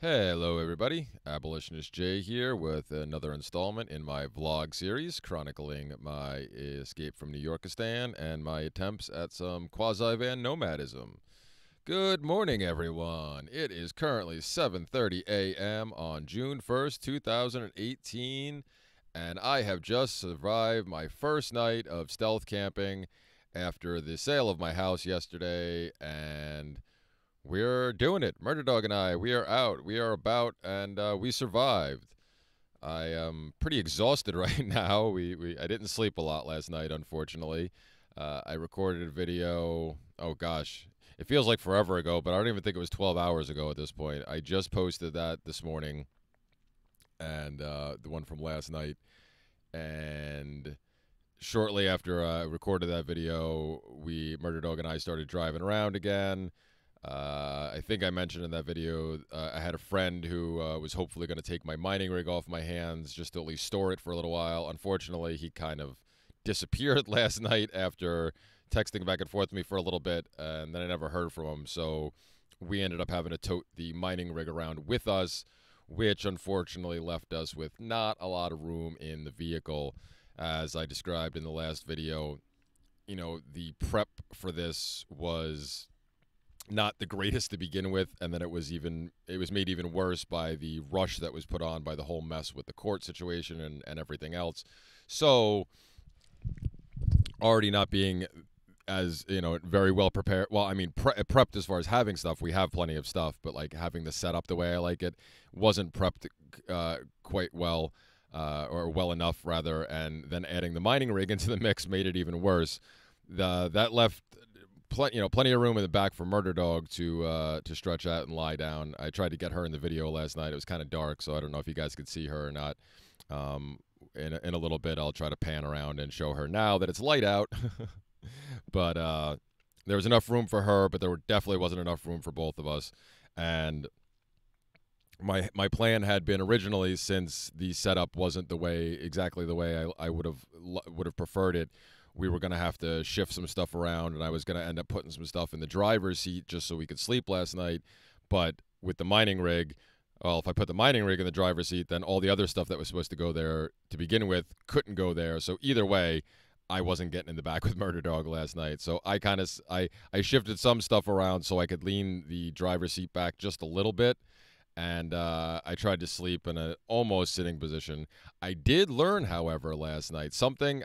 Hello everybody, Abolitionist Jay here with another installment in my vlog series chronicling my escape from New Yorkistan and my attempts at some quasi-van nomadism. Good morning everyone, it is currently 7:30 a.m. on June 1st, 2018, and I have just survived my first night of stealth camping after the sale of my house yesterday, and we're doing it. Murder Dog and I, we are out, we are about, and we survived. I am pretty exhausted right now. I didn't sleep a lot last night, unfortunately. I recorded a video, oh gosh, it feels like forever ago, but I don't even think it was 12 hours ago at this point. I just posted that this morning, and the one from last night, and shortly after I recorded that video, Murder Dog and I started driving around again. I think I mentioned in that video, I had a friend who was hopefully going to take my mining rig off my hands just to at least store it for a little while. Unfortunately, he kind of disappeared last night after texting back and forth with me for a little bit, and then I never heard from him. So we ended up having to tote the mining rig around with us, which unfortunately left us with not a lot of room in the vehicle. As I described in the last video, you know, the prep for this was not the greatest to begin with, and then it was made even worse by the rush that was put on by the whole mess with the court situation and everything else. So already not being, as you know, very well prepared. Well, I mean, prepped as far as having stuff, we have plenty of stuff, but like having the setup the way I like it wasn't prepped quite well, or well enough rather, and then adding the mining rig into the mix made it even worse. That left plenty of room in the back for Murder Dog to stretch out and lie down. I tried to get her in the video last night. It was kind of dark, so I don't know if you guys could see her or not. In a little bit, I'll try to pan around and show her now that it's light out. But there was enough room for her, but there definitely wasn't enough room for both of us. And my plan had been originally, since the setup wasn't exactly the way I would have preferred it, we were going to have to shift some stuff around, and I was going to end up putting some stuff in the driver's seat just so we could sleep last night. But with the mining rig, well, if I put the mining rig in the driver's seat, then all the other stuff that was supposed to go there to begin with couldn't go there. So either way, I wasn't getting in the back with Murder Dog last night. So I kind of I shifted some stuff around so I could lean the driver's seat back just a little bit. And I tried to sleep in an almost sitting position. I did learn, however, last night something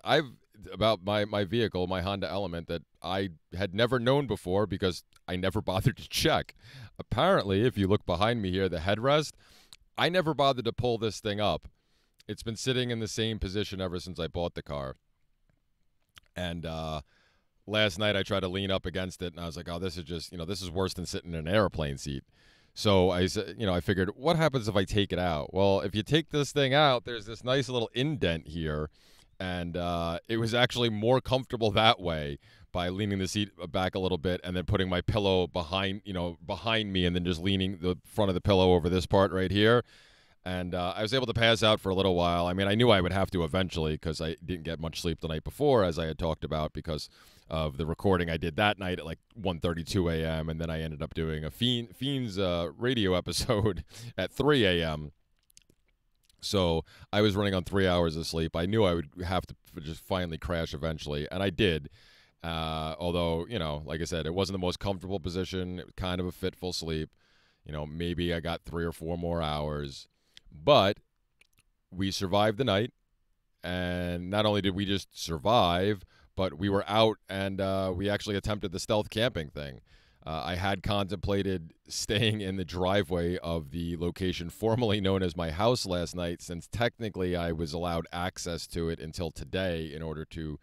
about my vehicle, my Honda Element, that I had never known before because I never bothered to check. Apparently, if you look behind me here, the headrest, I never bothered to pull this thing up. It's been sitting in the same position ever since I bought the car. And last night I tried to lean up against it, and I was like, oh, this is just, you know, this is worse than sitting in an airplane seat. So I said, you know, I figured, what happens if I take it out? Well, if you take this thing out, there's this nice little indent here, and it was actually more comfortable that way by leaning the seat back a little bit and then putting my pillow behind me, and then just leaning the front of the pillow over this part right here. And I was able to pass out for a little while. I mean, I knew I would have to eventually because I didn't get much sleep the night before, as I had talked about, because of the recording I did that night at like 1:32 a.m. And then I ended up doing a Fiend's radio episode at 3 a.m. So I was running on 3 hours of sleep. I knew I would have to just finally crash eventually, and I did. Although, you know, like I said, it wasn't the most comfortable position. It was kind of a fitful sleep. You know, maybe I got 3 or 4 more hours. But we survived the night, and not only did we just survive, but we were out, and we actually attempted the stealth camping thing. I had contemplated staying in the driveway of the location formerly known as my house last night, since technically I was allowed access to it until today in order to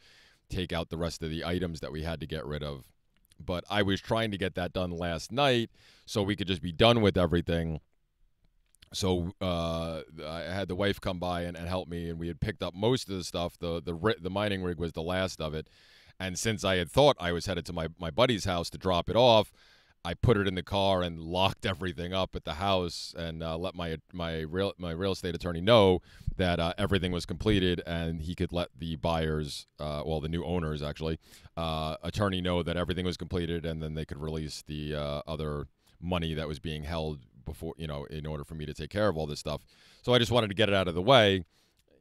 take out the rest of the items that we had to get rid of. But I was trying to get that done last night so we could just be done with everything. So I had the wife come by and help me, and we had picked up most of the stuff. The mining rig was the last of it. And since I had thought I was headed to my buddy's house to drop it off, I put it in the car and locked everything up at the house, and let my real estate attorney know that everything was completed, and he could let the buyers, well, the new owners actually, attorney know that everything was completed, and then they could release the other money that was being held before, you know, in order for me to take care of all this stuff. So I just wanted to get it out of the way.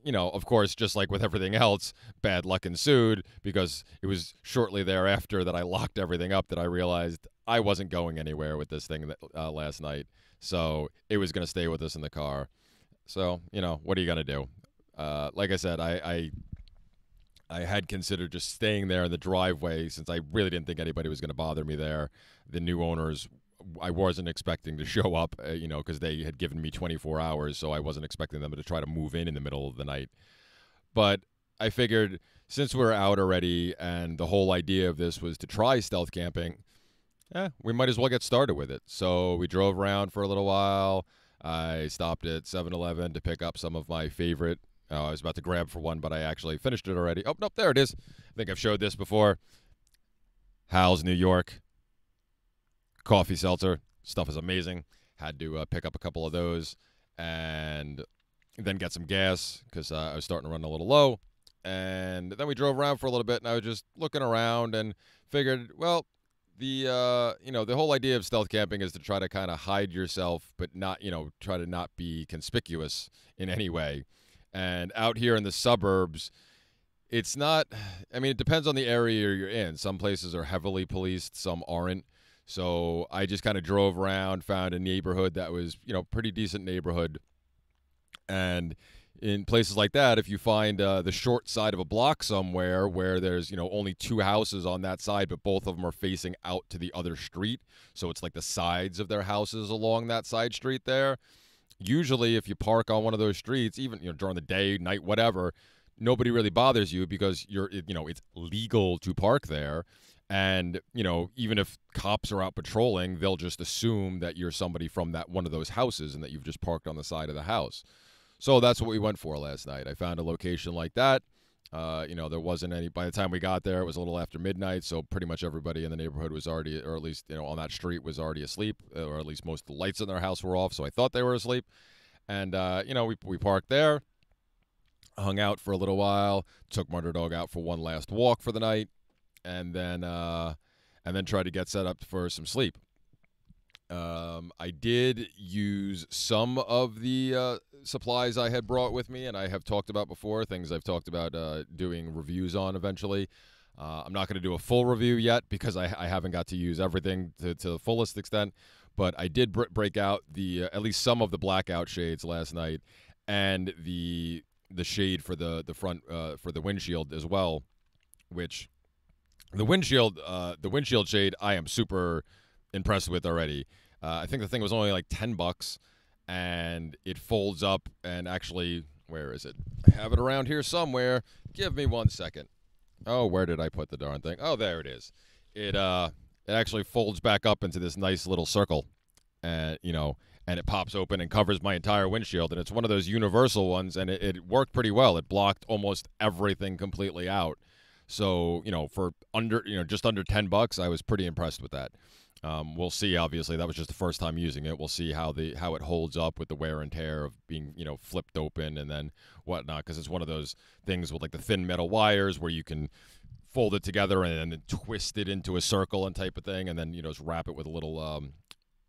You know, of course, just like with everything else, bad luck ensued, because it was shortly thereafter that I locked everything up that I realized I wasn't going anywhere with this thing that, last night. So it was going to stay with us in the car. So, you know, what are you going to do? Like I said, I had considered just staying there in the driveway, since I really didn't think anybody was going to bother me there. The new owners, I wasn't expecting to show up, you know, because they had given me 24 hours, so I wasn't expecting them to try to move in the middle of the night. But I figured, since we're out already and the whole idea of this was to try stealth camping, we might as well get started with it. So we drove around for a little while. I stopped at 7-Eleven to pick up some of my favorite. I was about to grab for one, but I actually finished it already. Oh, nope, there it is. I think I've showed this before. Hal's New York coffee seltzer. Stuff is amazing. Had to pick up a couple of those and then get some gas, because I was starting to run a little low. And then we drove around for a little bit, and I was just looking around and figured, well, the whole idea of stealth camping is to try to kind of hide yourself, but not, you know, try to not be conspicuous in any way. And out here in the suburbs, it's not, I mean, it depends on the area you're in. Some places are heavily policed, some aren't. So I just kind of drove around, found a neighborhood that was, you know, pretty decent neighborhood. And in places like that, if you find the short side of a block somewhere where there's, you know, only two houses on that side, but both of them are facing out to the other street, so it's like the sides of their houses along that side street there. Usually, if you park on one of those streets, even, you know, during the day, night, whatever, nobody really bothers you, because you're, you know, it's legal to park there. And, you know, even if cops are out patrolling, they'll just assume that you're somebody from that one of those houses and that you've just parked on the side of the house. So that's what we went for last night. I found a location like that. You know, there wasn't any, by the time we got there, it was a little after midnight. So pretty much everybody in the neighborhood was already, or at least, you know, on that street was already asleep, or at least most of the lights in their house were off. So I thought they were asleep. And, you know, we parked there, hung out for a little while, took Murder Dog out for one last walk for the night, and then tried to get set up for some sleep. I did use some of the supplies I had brought with me, and I have talked about before, things I've talked about doing reviews on eventually. I'm not going to do a full review yet, because I haven't got to use everything to the fullest extent, but I did break out the at least some of the blackout shades last night, and the shade for the front for the windshield as well, which the windshield shade I am super impressed with already. I think the thing was only like $10, and it folds up and actually, where is it? I have it around here somewhere. Give me 1 second. Oh, where did I put the darn thing? Oh, there it is. It actually folds back up into this nice little circle, and you know, and it pops open and covers my entire windshield. And it's one of those universal ones, and it worked pretty well. It blocked almost everything completely out. So, you know, for under, you know, just under $10, I was pretty impressed with that. We'll see, obviously, that was just the first time using it. We'll see how it holds up with the wear and tear of being, you know, flipped open and then whatnot, because it's one of those things with, like, the thin metal wires where you can fold it together and then twist it into a circle and type of thing, and then, you know, just wrap it with a little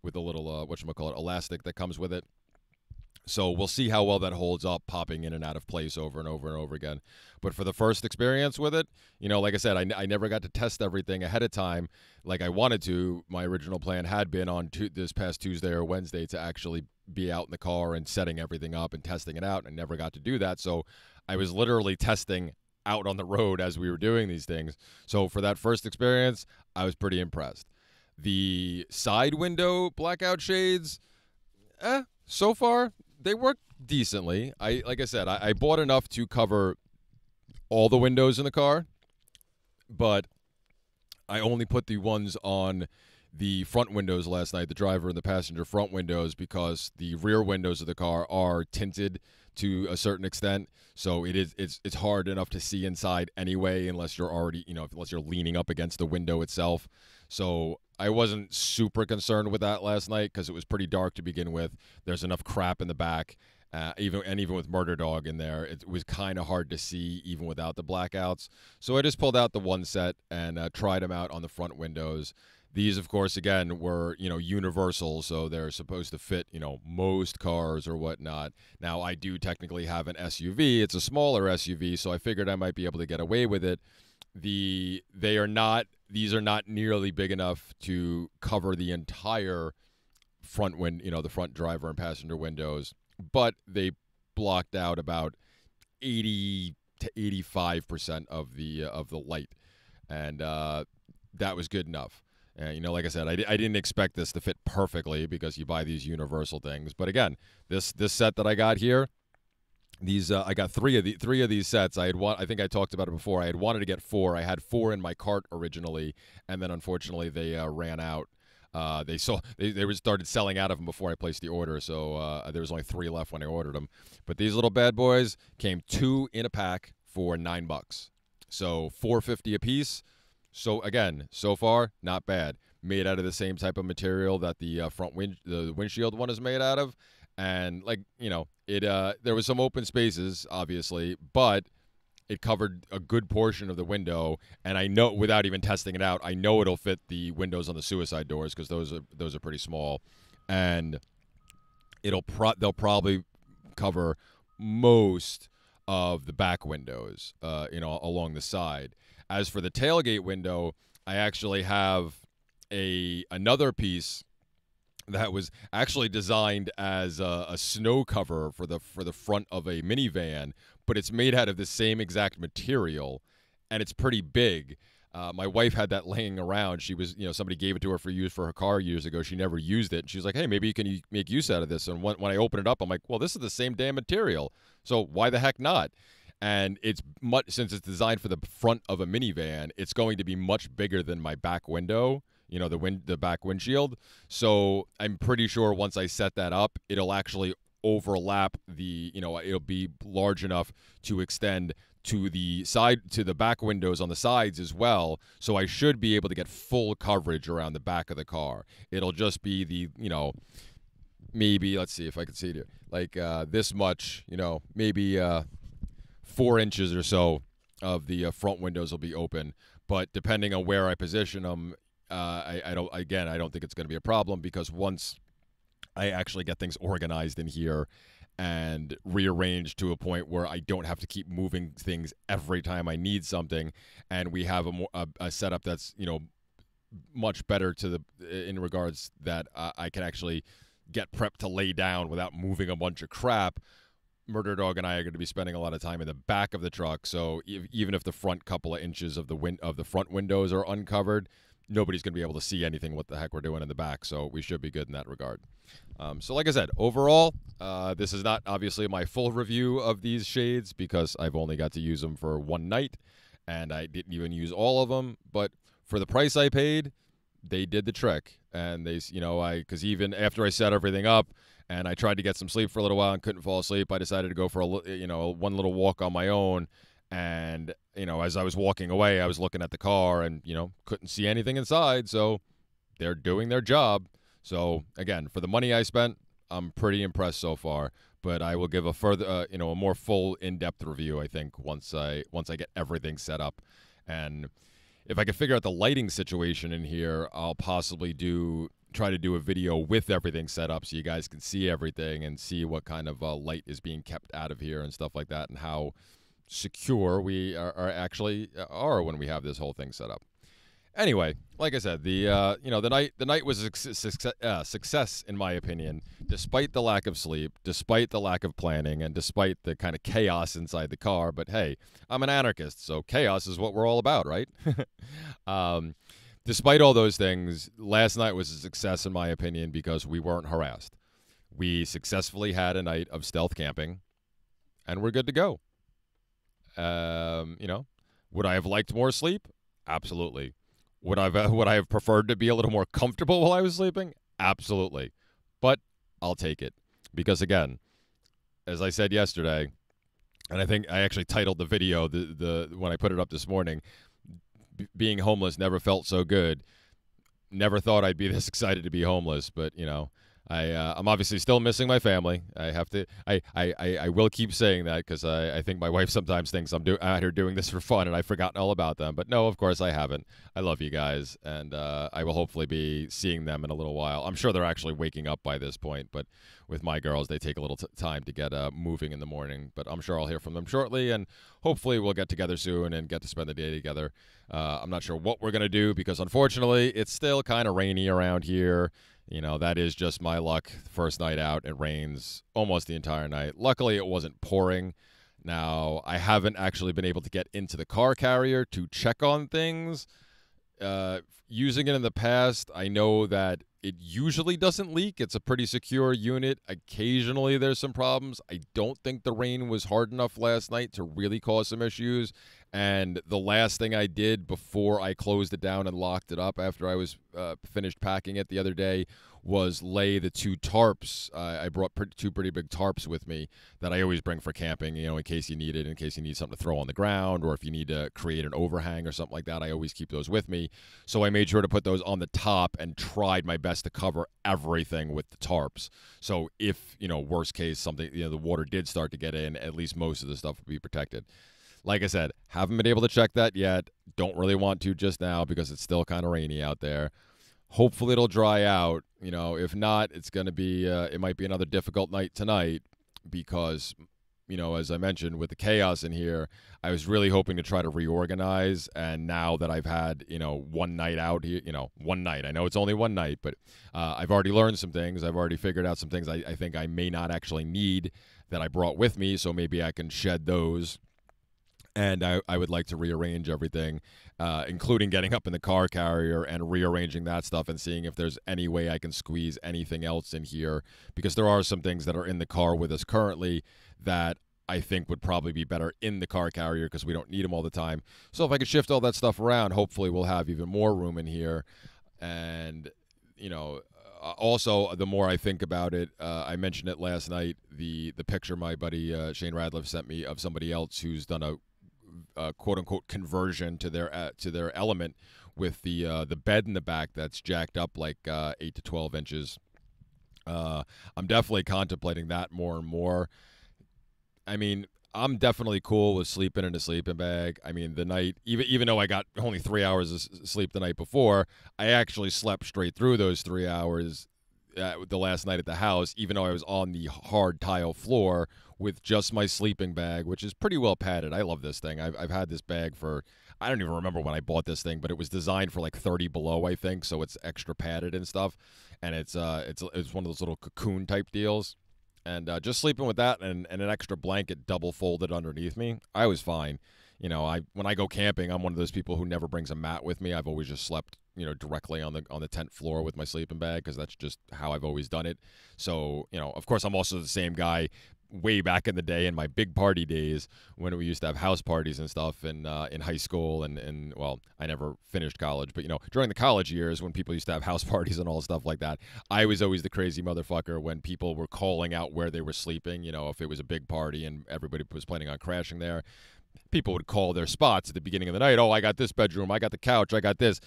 whatchamacallit, elastic that comes with it. So we'll see how well that holds up, popping in and out of place over and over and over again. But for the first experience with it, you know, like I said, I never got to test everything ahead of time like I wanted to. My original plan had been on this past Tuesday or Wednesday to actually be out in the car and setting everything up and testing it out. I never got to do that. So I was literally testing out on the road as we were doing these things. So for that first experience, I was pretty impressed. The side window blackout shades, so far, they work decently. Like I said, I bought enough to cover all the windows in the car, but I only put the ones on the front windows last night, the driver and the passenger front windows, because the rear windows of the car are tinted to a certain extent. So it's hard enough to see inside anyway, unless you're already, you know, unless you're leaning up against the window itself. So I wasn't super concerned with that last night, because it was pretty dark to begin with. There's enough crap in the back, even with Murder Dog in there, it was kind of hard to see even without the blackouts. So I just pulled out the one set and tried them out on the front windows. These, of course, again, were, you know, universal, so they're supposed to fit, you know, most cars or whatnot. Now, I do technically have an SUV. It's a smaller SUV, so I figured I might be able to get away with it. These are not nearly big enough to cover the entire front window, you know, the front driver and passenger windows, but they blocked out about 80 to 85% of the light, and that was good enough. And, you know, like I said, I didn't expect this to fit perfectly because you buy these universal things. But again, this set that I got here, these I got three of these sets. I think I talked about it before. I had wanted to get four. I had four in my cart originally, and then unfortunately they ran out. They started selling out of them before I placed the order, so there was only three left when I ordered them. But these little bad boys came two in a pack for $9, so $4.50 a piece. So again, so far not bad. Made out of the same type of material that the windshield one is made out of, and, like, you know, it there was some open spaces obviously, but it covered a good portion of the window, and I know, without even testing it out, I know it'll fit the windows on the suicide doors because those are pretty small, and they'll probably cover most of the back windows, you know, along the side. As for the tailgate window, I actually have another piece that was actually designed as a snow cover for the front of a minivan, but it's made out of the same exact material, and it's pretty big. My wife had that laying around. She was, you know, somebody gave it to her for use for her car years ago. She never used it. And she was like, "Hey, maybe you can make use out of this." And when I open it up, I'm like, "Well, this is the same damn material, so why the heck not?" And it's much, since it's designed for the front of a minivan, it's going to be much bigger than my back window, you know, the back windshield. So I'm pretty sure once I set that up, it'll actually overlap the, you know, it'll be large enough to extend to the back windows on the sides as well. So I should be able to get full coverage around the back of the car. It'll just be the, you know, maybe, let's see if I can see it here, like this much, you know, maybe 4 inches or so of the front windows will be open. But depending on where I position them, I don't think it's going to be a problem, because once I actually get things organized in here and rearranged to a point where I don't have to keep moving things every time I need something, and we have a setup that's, you know, much better in regards that I can actually get prepped to lay down without moving a bunch of crap. Murder Dog and I are going to be spending a lot of time in the back of the truck, so even if the front couple of inches of the front windows are uncovered, nobody's going to be able to see anything what the heck we're doing in the back, so we should be good in that regard. So like I said, overall, this is not obviously my full review of these shades because I've only got to use them for one night, and I didn't even use all of them, but for the price I paid, they did the trick. And they, you know, because even after I set everything up, and I tried to get some sleep for a little while and couldn't fall asleep, I decided to go for one little walk on my own. And, you know, as I was walking away, I was looking at the car and, you know, couldn't see anything inside. So they're doing their job. So again, for the money I spent, I'm pretty impressed so far. But I will give a further, you know, a more full in-depth review, I think, once I get everything set up. And if I can figure out the lighting situation in here, I'll possibly try to do a video with everything set up so you guys can see everything and see what kind of light is being kept out of here and stuff like that, and how secure we are when we have this whole thing set up. Anyway, like I said, the night was a success in my opinion, despite the lack of sleep, despite the lack of planning, and despite the kind of chaos inside the car. But hey, I'm an anarchist, so chaos is what we're all about, right? Despite all those things, last night was a success in my opinion because we weren't harassed. We successfully had a night of stealth camping, and we're good to go. You know, would I have liked more sleep? Absolutely. Would I have preferred to be a little more comfortable while I was sleeping? Absolutely. But I'll take it because, again, as I said yesterday, and I think I actually titled the video when I put it up this morning, being homeless never felt so good. Never thought I'd be this excited to be homeless, but, you know, I'm obviously still missing my family. I have to. I will keep saying that because I think my wife sometimes thinks I'm out here doing this for fun and I've forgotten all about them. But no, of course I haven't. I love you guys, and I will hopefully be seeing them in a little while. I'm sure they're actually waking up by this point, but with my girls, they take a little time to get moving in the morning. But I'm sure I'll hear from them shortly, and hopefully we'll get together soon and get to spend the day together. I'm not sure what we're gonna do because unfortunately it's still kind of rainy around here. You know, that is just my luck. First night out, it rains almost the entire night. Luckily, it wasn't pouring. Now, I haven't actually been able to get into the car carrier to check on things. Using it in the past, I know that it usually doesn't leak. It's a pretty secure unit. Occasionally, there's some problems. I don't think the rain was hard enough last night to really cause some issues. And the last thing I did before I closed it down and locked it up after I was finished packing it the other day was lay the two tarps. I brought two pretty big tarps with me that I always bring for camping, you know, in case you need it, in case you need something to throw on the ground, or if you need to create an overhang or something like that. I always keep those with me. So I made sure to put those on the top and tried my best to cover everything with the tarps. So if, you know, worst case, something, you know, the water did start to get in, at least most of the stuff would be protected. Like I said, haven't been able to check that yet. Don't really want to just now because it's still kind of rainy out there. Hopefully it'll dry out. You know, if not, it's going to be, it might be another difficult night tonight because, you know, as I mentioned, with the chaos in here, I was really hoping to try to reorganize. And now that I've had, you know, one night out here, you know, one night, I know it's only one night, but I've already learned some things. I've already figured out some things I think I may not actually need that I brought with me. So maybe I can shed those. And I would like to rearrange everything, including getting up in the car carrier and rearranging that stuff and seeing if there's any way I can squeeze anything else in here, because there are some things that are in the car with us currently that I think would probably be better in the car carrier because we don't need them all the time. So if I could shift all that stuff around, hopefully we'll have even more room in here. And, you know, also, the more I think about it, I mentioned it last night, the picture my buddy Shane Radliff sent me of somebody else who's done a "quote unquote" conversion to their element with the bed in the back that's jacked up like 8 to 12 inches. I'm definitely contemplating that more and more. I mean, I'm definitely cool with sleeping in a sleeping bag. I mean, the night, even though I got only 3 hours of sleep the night before, I actually slept straight through those 3 hours the last night at the house, even though I was on the hard tile floor with just my sleeping bag, which is pretty well padded. I love this thing. I've had this bag for, I don't even remember when I bought this thing, but it was designed for like 30 below, I think, so it's extra padded and stuff, and it's one of those little cocoon type deals. And just sleeping with that and an extra blanket double folded underneath me, I was fine. You know, when I go camping, I'm one of those people who never brings a mat with me. I've always just slept, you know, directly on the tent floor with my sleeping bag because that's just how I've always done it. So, you know, of course, I'm also the same guy way back in the day in my big party days when we used to have house parties and stuff in high school and well, I never finished college, but, you know, during the college years when people used to have house parties and all stuff like that, I was always the crazy motherfucker when people were calling out where they were sleeping. You know, if it was a big party and everybody was planning on crashing there, people would call their spots at the beginning of the night. Oh, I got this bedroom, I got the couch, I got this.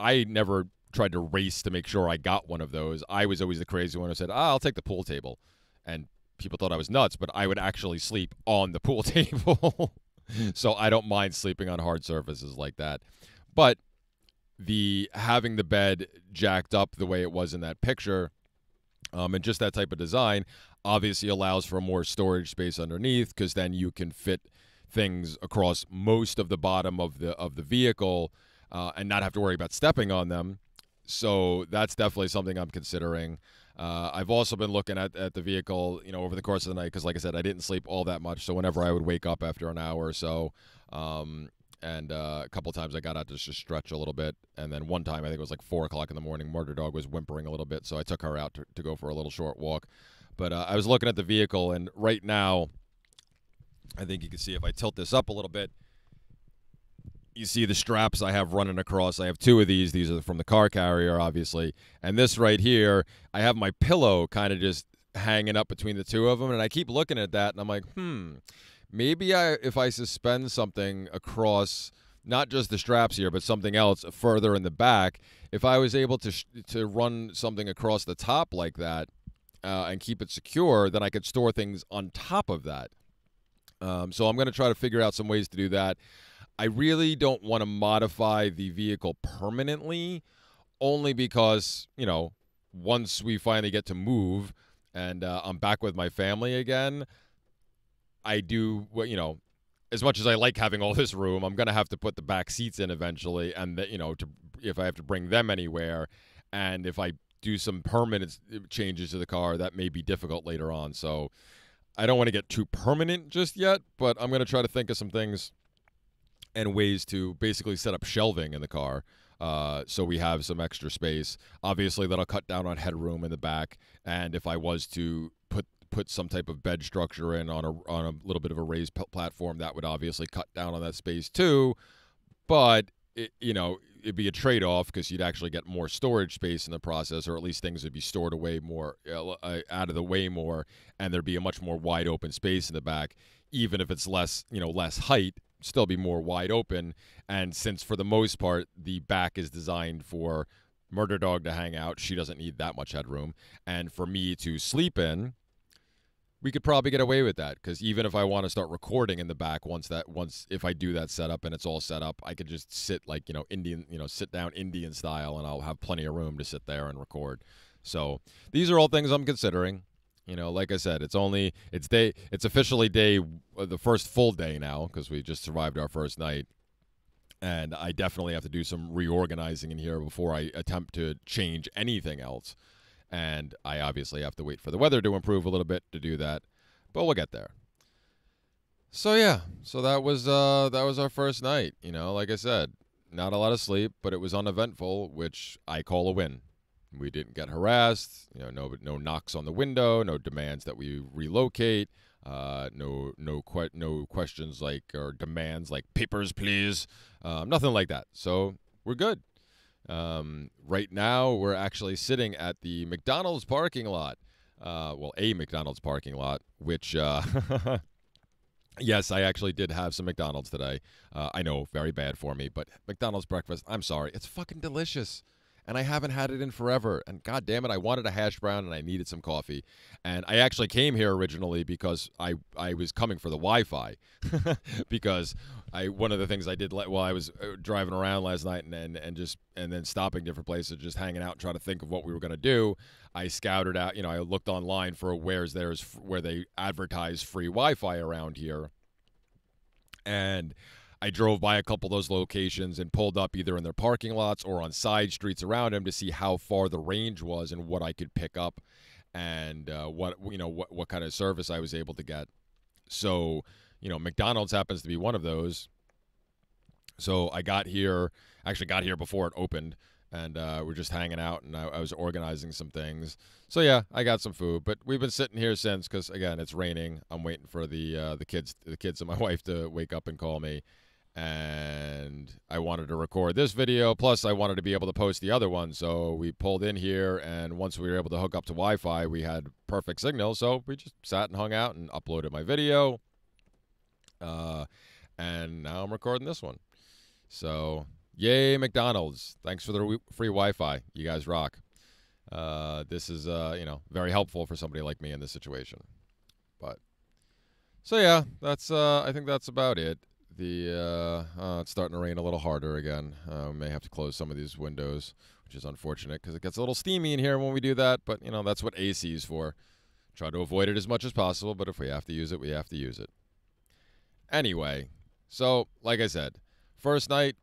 I never tried to race to make sure I got one of those. I was always the crazy one who said, I'll take the pool table. And people thought I was nuts, but I would actually sleep on the pool table. So I don't mind sleeping on hard surfaces like that. But having the bed jacked up the way it was in that picture, and just that type of design obviously allows for more storage space underneath, because then you can fit things across most of the bottom of the vehicle and not have to worry about stepping on them. So that's definitely something I'm considering. I've also been looking at the vehicle, you know, over the course of the night, because like I said, I didn't sleep all that much. So whenever I would wake up after an hour or so, a couple times I got out to just stretch a little bit. And then one time, I think it was like 4 o'clock in the morning, Murder Dog was whimpering a little bit, so I took her out to go for a little short walk. But I was looking at the vehicle, and right now, I think you can see if I tilt this up a little bit, you see the straps I have running across. I have 2 of these. These are from the car carrier, obviously. And this right here, I have my pillow kind of just hanging up between the 2 of them. And I keep looking at that, and I'm like, maybe if I suspend something across not just the straps here, but something else further in the back. If I was able to run something across the top like that and keep it secure, then I could store things on top of that. So I'm going to try to figure out some ways to do that. I really don't want to modify the vehicle permanently, only because, you know, once we finally get to move and I'm back with my family again, I do, you know, as much as I like having all this room, I'm going to have to put the back seats in eventually, and, you know, if I have to bring them anywhere. And if I do some permanent changes to the car, that may be difficult later on. So I don't want to get too permanent just yet, but I'm going to try to think of some things and ways to basically set up shelving in the car so we have some extra space. Obviously, that'll cut down on headroom in the back, and if I was to put some type of bed structure in on a little bit of a raised platform, that would obviously cut down on that space too, but it, you know, it'd be a trade-off because you'd actually get more storage space in the process, or at least things would be stored away more, out of the way more, and there'd be a much more wide open space in the back. Even if it's less, you know, less height, still be more wide open. And since for the most part the back is designed for Murder Dog to hang out, she doesn't need that much headroom, and for me to sleep in, we could probably get away with that, because even if I want to start recording in the back, if I do that setup and it's all set up, I could just sit, like, you know, Indian, you know, sit down Indian style, and I'll have plenty of room to sit there and record. So these are all things I'm considering. You know, like I said, it's officially day, the first full day now, because we just survived our first night, and I definitely have to do some reorganizing in here before I attempt to change anything else. And I obviously have to wait for the weather to improve a little bit to do that, but we'll get there. So yeah, so that was our first night. You know, like I said, not a lot of sleep, but it was uneventful, which I call a win. We didn't get harassed. You know, no knocks on the window, no demands that we relocate, no questions like, or demands like, papers please, nothing like that. So we're good. Right now, we're actually sitting at the McDonald's parking lot. Well, a McDonald's parking lot, which, yes, I actually did have some McDonald's today. I know, very bad for me, but McDonald's breakfast, I'm sorry, it's fucking delicious. And I haven't had it in forever. And God damn it, I wanted a hash brown and I needed some coffee. And I actually came here originally because I was coming for the Wi-Fi. Because one of the things I did while I was driving around last night and then stopping different places, just hanging out, trying to think of what we were going to do, I scouted out, you know, I looked online for where they advertise free Wi-Fi around here. And I drove by a couple of those locations and pulled up either in their parking lots or on side streets around them to see how far the range was and what I could pick up, and what kind of service I was able to get. So, you know, McDonald's happens to be one of those. So I actually got here before it opened, and we're just hanging out, and I was organizing some things. So yeah, I got some food, but we've been sitting here since, because again, it's raining. I'm waiting for the kids and my wife to wake up and call me. And I wanted to record this video, plus I wanted to be able to post the other one, so we pulled in here, and once we were able to hook up to Wi-Fi, we had perfect signal, so we just sat and hung out and uploaded my video, and now I'm recording this one. So, yay, McDonald's. Thanks for the free Wi-Fi. You guys rock. This is, you know, very helpful for somebody like me in this situation. But, so yeah, that's, I think that's about it. It's starting to rain a little harder again. We may have to close some of these windows, which is unfortunate because it gets a little steamy in here when we do that. But, you know, that's what AC is for. Try to avoid it as much as possible, but if we have to use it, we have to use it. Anyway, so, like I said, first night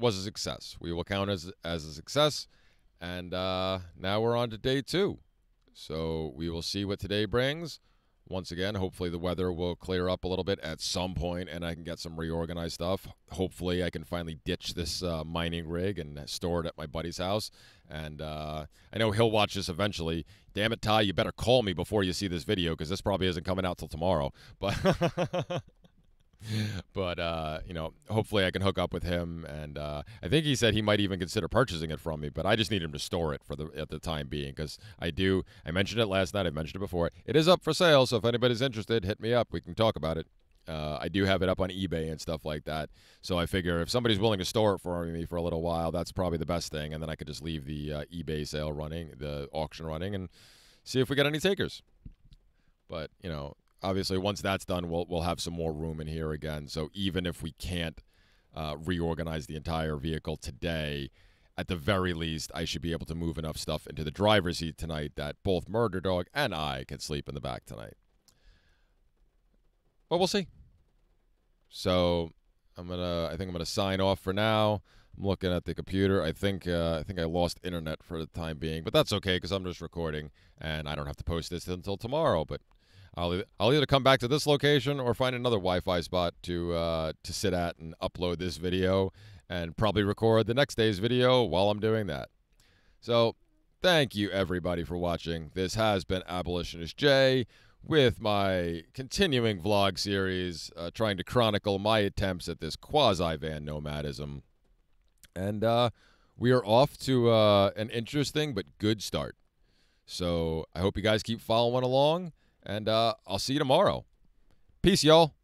was a success. We will count as a success. And now we're on to day two. So we will see what today brings. Once again, hopefully the weather will clear up a little bit at some point and I can get some reorganized stuff. Hopefully I can finally ditch this mining rig and store it at my buddy's house. And I know he'll watch this eventually. Damn it, Ty, you better call me before you see this video, because this probably isn't coming out till tomorrow. But but, you know, hopefully I can hook up with him. And I think he said he might even consider purchasing it from me, but I just need him to store it at the time being, because I mentioned it last night. I've mentioned it before. It is up for sale, so if anybody's interested, hit me up. We can talk about it. I do have it up on eBay and stuff like that. So I figure if somebody's willing to store it for me for a little while, that's probably the best thing. And then I could just leave the eBay sale running, the auction running, and see if we got any takers. But, you know, obviously once that's done, we'll have some more room in here again. So even if we can't reorganize the entire vehicle today, at the very least, I should be able to move enough stuff into the driver's seat tonight that both Murder Dog and I can sleep in the back tonight. But we'll see. So I think I'm gonna sign off for now. I'm looking at the computer. I think I lost internet for the time being, but that's okay because I'm just recording and I don't have to post this until tomorrow. But I'll either come back to this location or find another Wi-Fi spot to sit at and upload this video and probably record the next day's video while I'm doing that. So thank you everybody for watching. This has been Abolitionist Jay, with my continuing vlog series, trying to chronicle my attempts at this quasi-van nomadism. And we are off to an interesting but good start. So I hope you guys keep following along, and I'll see you tomorrow. Peace, y'all.